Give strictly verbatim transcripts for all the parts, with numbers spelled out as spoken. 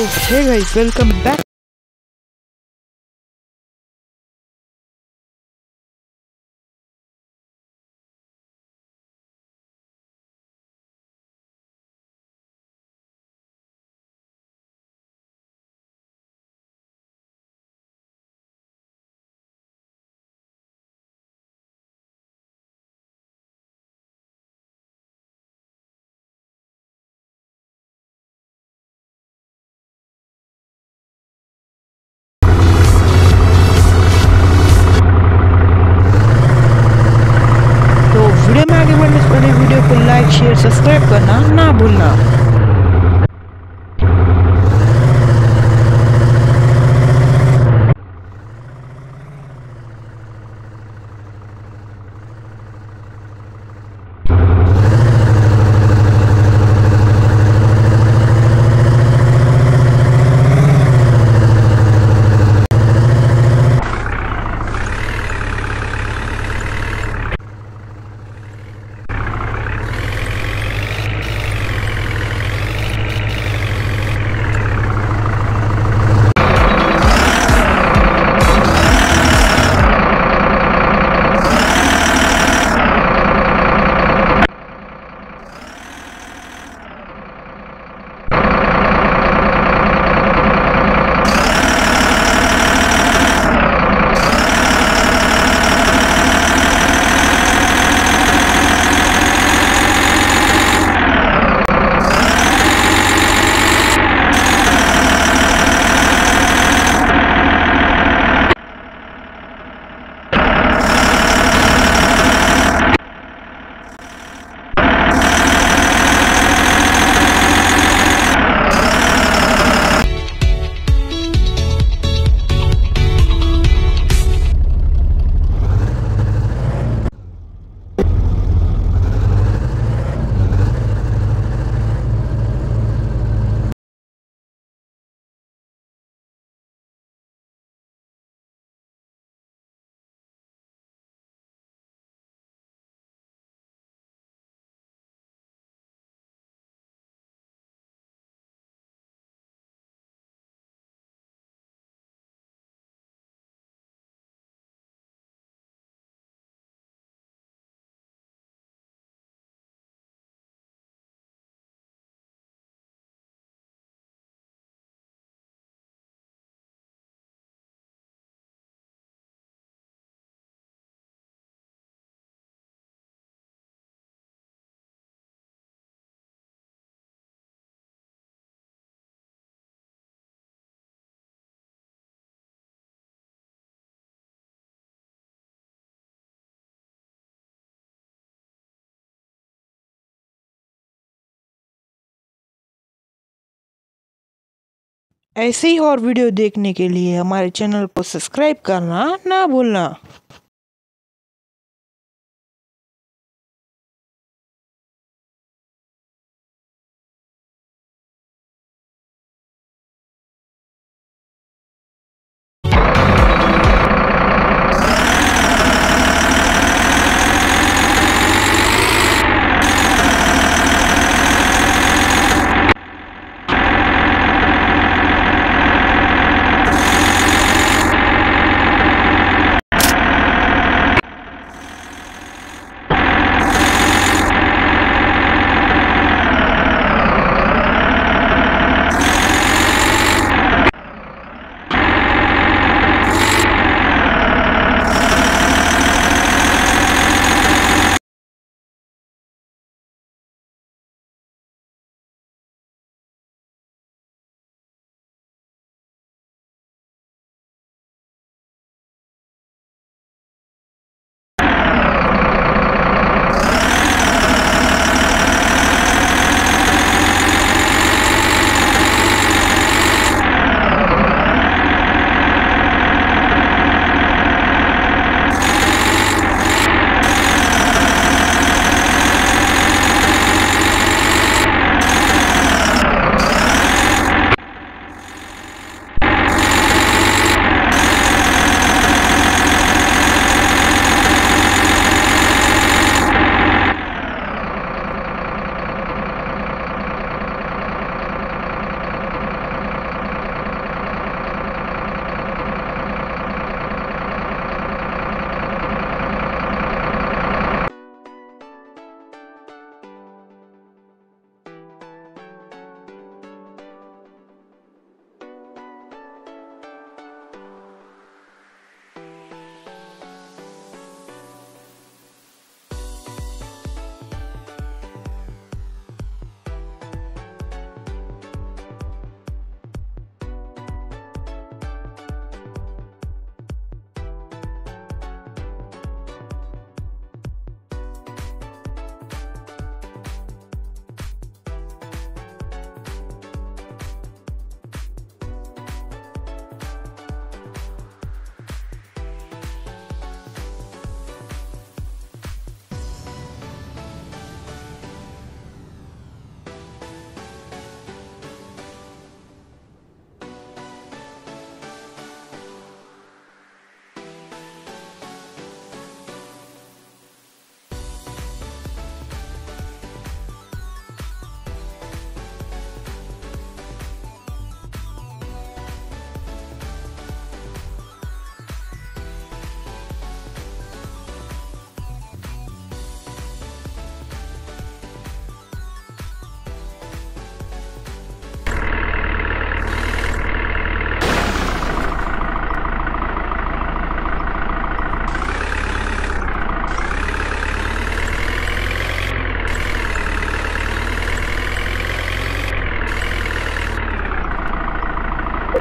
Okay guys welcome back. Like share subscribe करना ना भूलना। ऐसे ही और वीडियो देखने के लिए हमारे चैनल को सब्सक्राइब करना ना भूलना।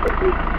quickly.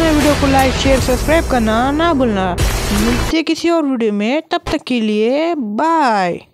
वीडियो को लाइक शेयर सब्सक्राइब करना ना भूलना। मिलते किसी और वीडियो में, तब तक के लिए बाय।